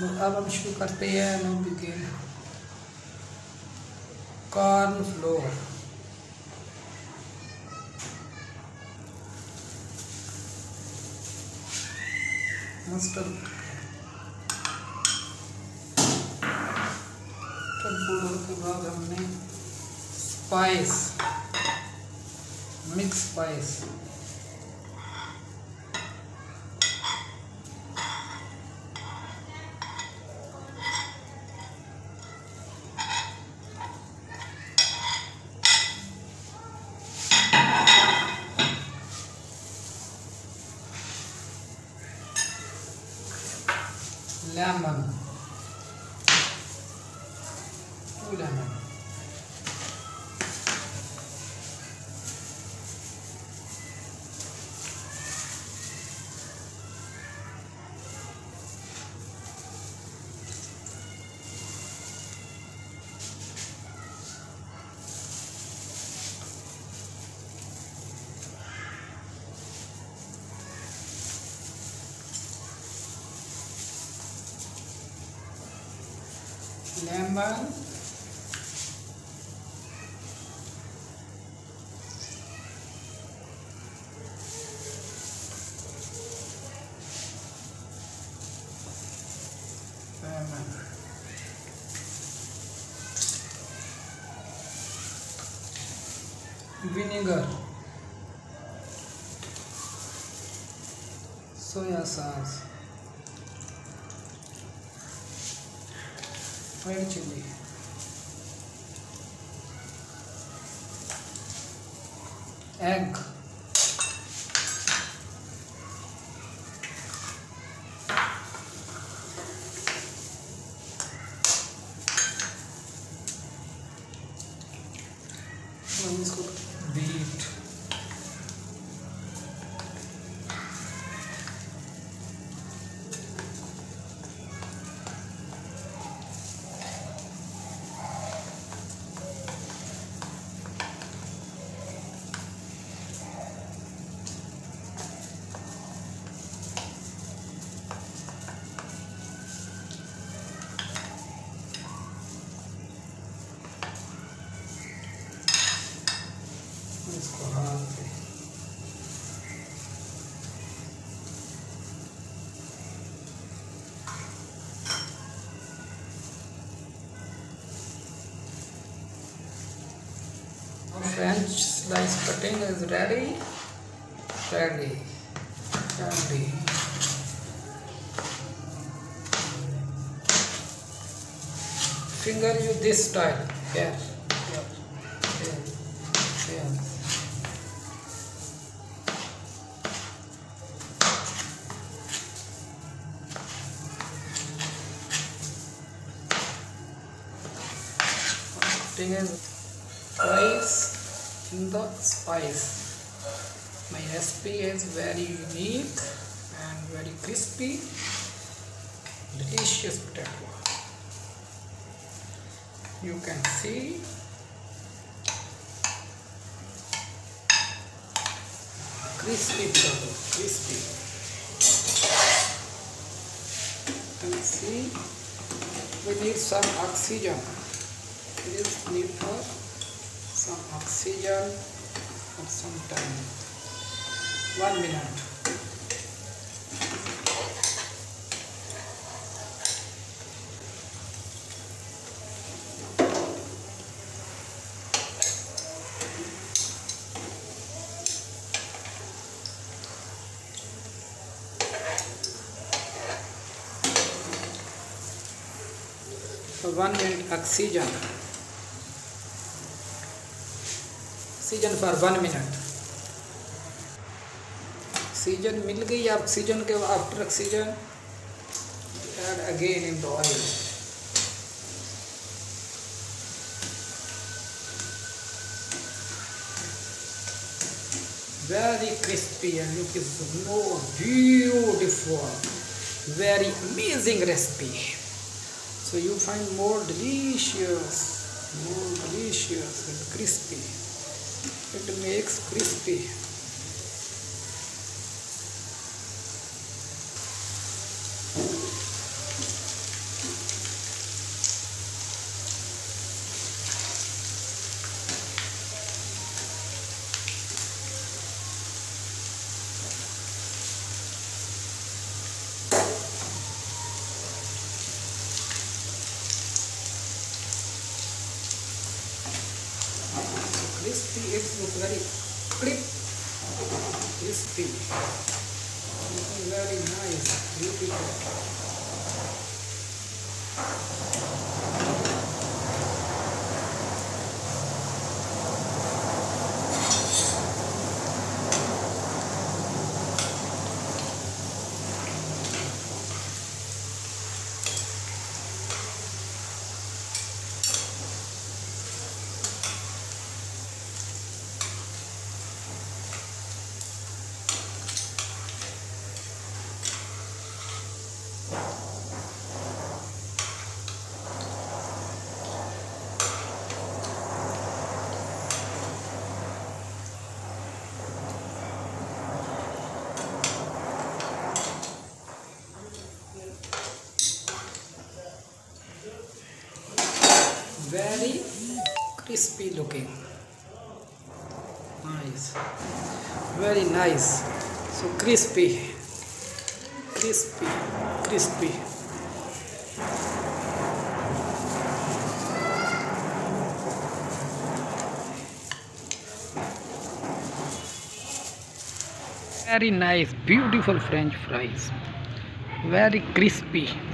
अब हम शुरू करते हैं मूवी के कॉर्नफ्लोर। मस्टर्ड के बाद हमने spice, mix spice, lemon, 2 lemon, lemon, vinegar, soya sauce, red chilli, egg, इसको beat, French slice cutting is ready. Finger you this style here. Cutting is rice. In the spice, my recipe is very unique and very crispy, delicious potato. You can see crispy potato, crispy. You can see we need some oxygen. This need for some oxygen for some time, 1 minute. So 1 minute oxygen. Oxygen for 1 minute. Oxygen मिल गई। Oxygen के after oxygen add again in the oil. Very crispy and look is so beautiful, very amazing recipe. So you find more delicious and crispy. It makes crispy. It's very clip, crispy. It is very nice, beautiful. Very crispy looking, nice, very nice. So crispy, crispy, crispy. Very nice, beautiful French fries, very crispy.